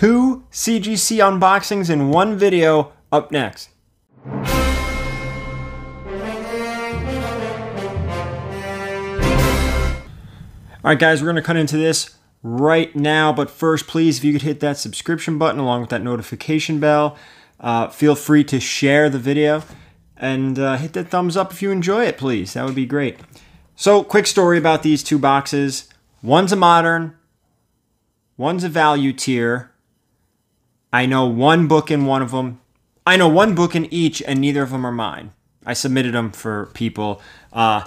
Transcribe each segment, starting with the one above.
two CGC unboxings in one video up next. All right, guys, we're going to cut into this right now, but first, please, if you could hit that subscription button along with that notification bell, feel free to share the video, and hit that thumbs up if you enjoy it, please. That would be great. So, quick story about these two boxes. One's a modern, one's a value tier. I know one book in one of them. I know one book in each, and neither of them are mine. I submitted them for people. I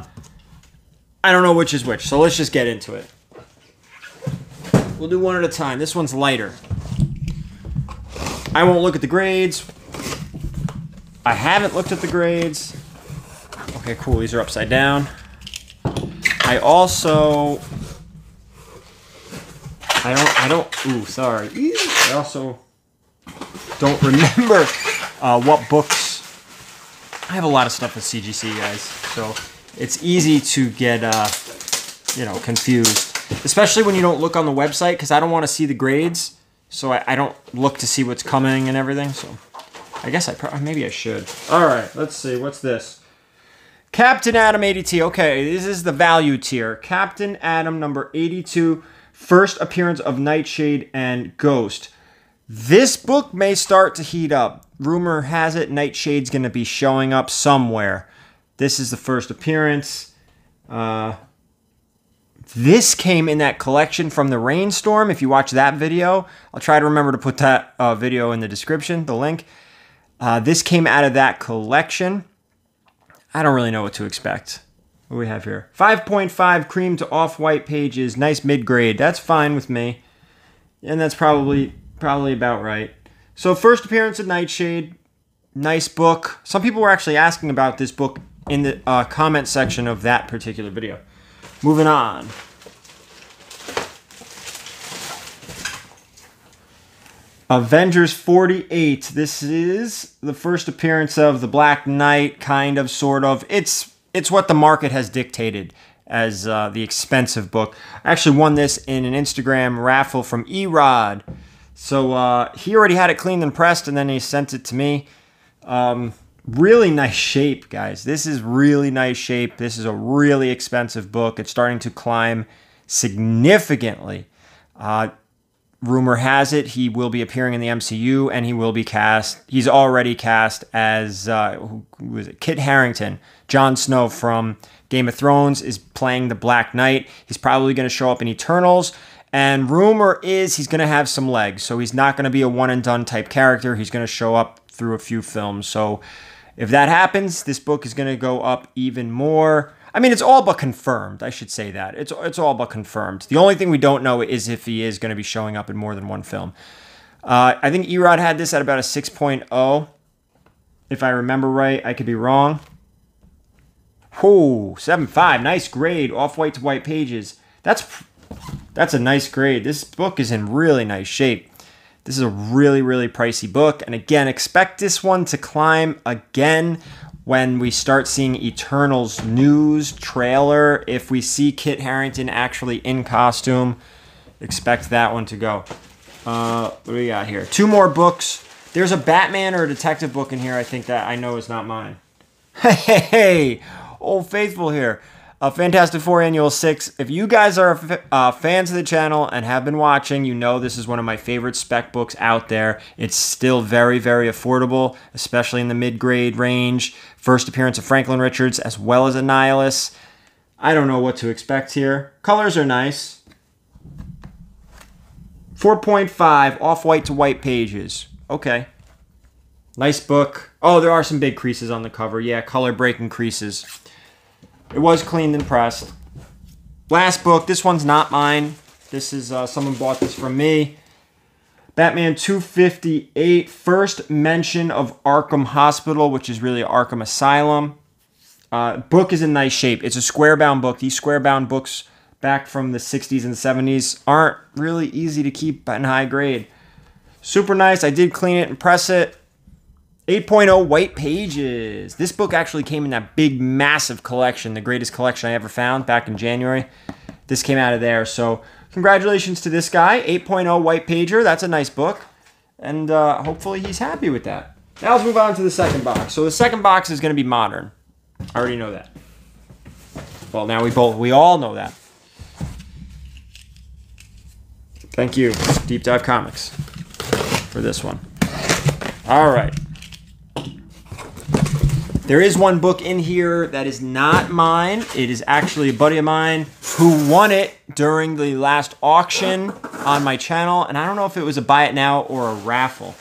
don't know which is which, so let's just get into it. We'll do one at a time. This one's lighter. I won't look at the grades. I haven't looked at the grades. Okay, cool. These are upside down. I also don't remember what books. I have a lot of stuff with CGC, guys, so it's easy to get, you know, confused, especially when you don't look on the website, because I don't want to see the grades, so I don't look to see what's coming and everything, so I guess I probably, maybe I should. All right, let's see, what's this? Captain Atom 80T, okay, this is the value tier. Captain Atom number 82, first appearance of Nightshade and Ghost. This book may start to heat up. Rumor has it Nightshade's going to be showing up somewhere. This is the first appearance. This came in that collection from The Rainstorm. If you watch that video, I'll try to remember to put that video in the description, the link. This came out of that collection. I don't really know what to expect. What do we have here? 5.5 cream to off-white pages. Nice mid-grade. That's fine with me. And that's probably about right. So first appearance of Nightshade. Nice book. Some people were actually asking about this book in the comment section of that particular video. Moving on. Avengers 48. This is the first appearance of the Black Knight, kind of, sort of. It's what the market has dictated as the expensive book. I actually won this in an Instagram raffle from E-Rod. So he already had it cleaned and pressed, and then he sent it to me. Really nice shape, guys. This is really nice shape. This is a really expensive book. It's starting to climb significantly. Rumor has it he will be appearing in the MCU, and he will be cast. He's already cast as who was it? Kit Harington. Jon Snow from Game of Thrones is playing the Black Knight. He's probably going to show up in Eternals. And rumor is he's going to have some legs. So he's not going to be a one-and-done type character. He's going to show up through a few films. So if that happens, this book is going to go up even more. I mean, it's all but confirmed. I should say that. It's all but confirmed. The only thing we don't know is if he is going to be showing up in more than one film. I think E-Rod had this at about a 6.0. If I remember right, I could be wrong. Oh, 7.5. Nice grade. Off-white to white pages. That's a nice grade. This book is in really nice shape. This is a really, really pricey book. And again, expect this one to climb again when we start seeing Eternals news, trailer. If we see Kit Harington actually in costume, expect that one to go. What do we got here? Two more books. There's a Batman or a detective book in here, I think, that I know is not mine. Hey, Old Faithful here. Fantastic Four Annual 6. If you guys are fans of the channel and have been watching, you know this is one of my favorite spec books out there. It's still very, very affordable, especially in the mid-grade range. First appearance of Franklin Richards as well as Annihilus. I don't know what to expect here. Colors are nice. 4.5 off-white to white pages. Okay. Nice book. Oh, there are some big creases on the cover. Yeah, color breaking creases. It was cleaned and pressed. Last book. This one's not mine. This is, someone bought this from me. Batman 258. First mention of Arkham Hospital, which is really Arkham Asylum. Book is in nice shape. It's a square-bound book. These square-bound books back from the 60s and 70s aren't really easy to keep in high grade. Super nice. I did clean it and press it. 8.0 white pages. This book actually came in that big, massive collection, the greatest collection I ever found back in January. This came out of there. So Congratulations to this guy, 8.0 White Pager. That's a nice book. And hopefully he's happy with that. Now let's move on to the second box. So the second box is going to be modern. I already know that. Well, now we all know that. Thank you, Deep Dive Comics, for this one. All right. There is one book in here that is not mine. It is actually a buddy of mine who won it during the last auction on my channel, and I don't know if it was a buy it now or a raffle.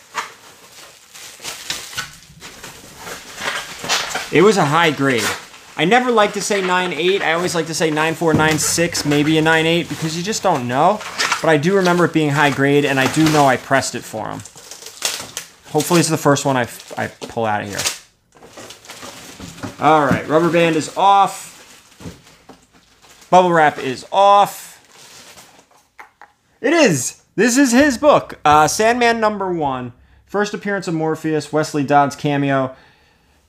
It was a high grade. I never like to say 9.8. I always like to say 9.4, 9.6, maybe a 9.8, because you just don't know. But I do remember it being high grade, and I do know I pressed it for him. Hopefully it's the first one I pull out of here. All right, rubber band is off. Bubble wrap is off. It is. This is his book. Sandman #1. First appearance of Morpheus, Wesley Dodd's cameo.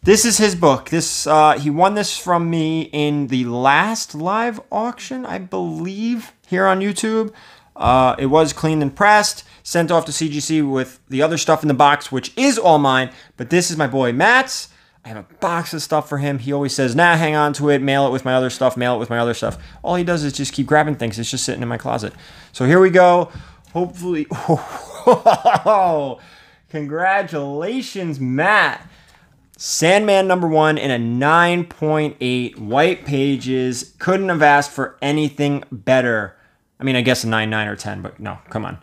This is his book. This he won this from me in the last live auction, I believe, here on YouTube. It was cleaned and pressed, sent off to CGC with the other stuff in the box, which is all mine. But this is my boy Matt's. I have a box of stuff for him. He always says, nah, hang on to it, mail it with my other stuff, mail it with my other stuff. All he does is just keep grabbing things. It's just sitting in my closet. So here we go. Hopefully, oh, congratulations, Matt. Sandman #1 in a 9.8 White Pages. Couldn't have asked for anything better. I mean, I guess a 9.9 or 10, but no, come on.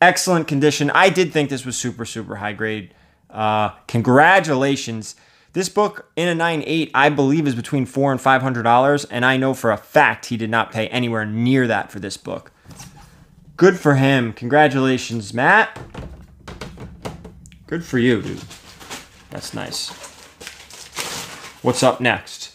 Excellent condition. I did think this was super, super high grade. Congratulations. This book in a 9.8, I believe, is between $400 and $500, and I know for a fact he did not pay anywhere near that for this book. Good for him. Congratulations, Matt. Good for you, dude. That's nice. What's up next?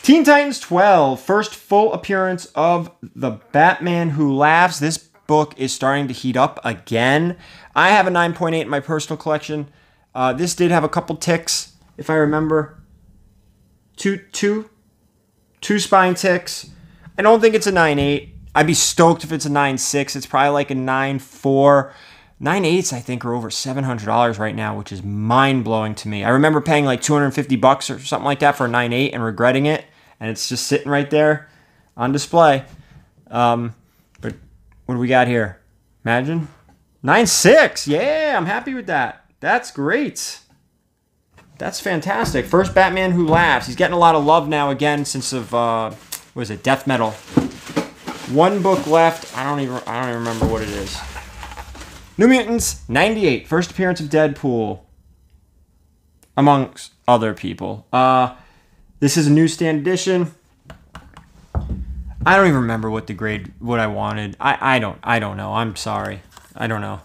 Teen Titans 12, first full appearance of The Batman Who Laughs. This book is starting to heat up again. I have a 9.8 in my personal collection. This did have a couple ticks. If I remember, two spine ticks. I don't think it's a 9.8. I'd be stoked if it's a 9.6. It's probably like a 9.4. 9.8s, I think, are over $700 right now, which is mind-blowing to me. I remember paying like $250 or something like that for a 9.8 and regretting it, and it's just sitting right there on display. But what do we got here? Imagine. 9.6. Yeah, I'm happy with that. That's great. That's fantastic. First Batman Who Laughs. He's getting a lot of love now again since of what is it? Death Metal. One book left. I don't even remember what it is. New Mutants 98. First appearance of Deadpool, amongst other people. This is a newsstand edition. I don't even remember what the grade what I wanted. I don't know. I'm sorry. I don't know.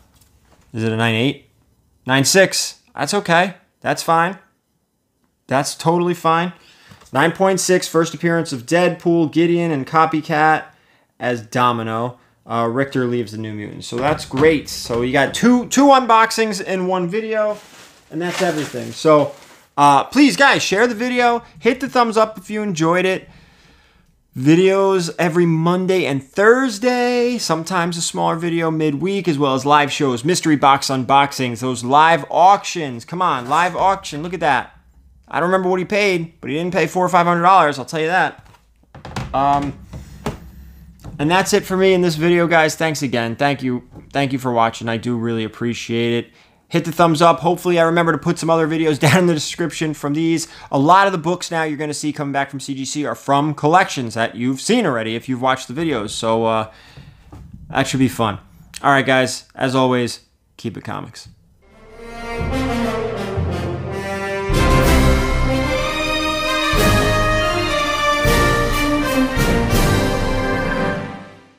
Is it a 9.8? 9.6. That's okay. That's fine. That's totally fine. 9.6, first appearance of Deadpool, Gideon, and Copycat as Domino. Richter leaves the New Mutants. So that's great. So you got two unboxings in one video, and that's everything. So please, guys, share the video. Hit the thumbs up if you enjoyed it. Videos every Monday and Thursday, sometimes a smaller video midweek, as well as live shows, mystery box unboxings, those live auctions. Come on, live auction. Look at that. I don't remember what he paid, but he didn't pay $400 or $500. I'll tell you that. And that's it for me in this video, guys. Thanks again. Thank you for watching. I do really appreciate it. Hit the thumbs up. Hopefully, I remember to put some other videos down in the description from these. A lot of the books now you're going to see coming back from CGC are from collections that you've seen already if you've watched the videos. So that should be fun. All right, guys. As always, keep it comics.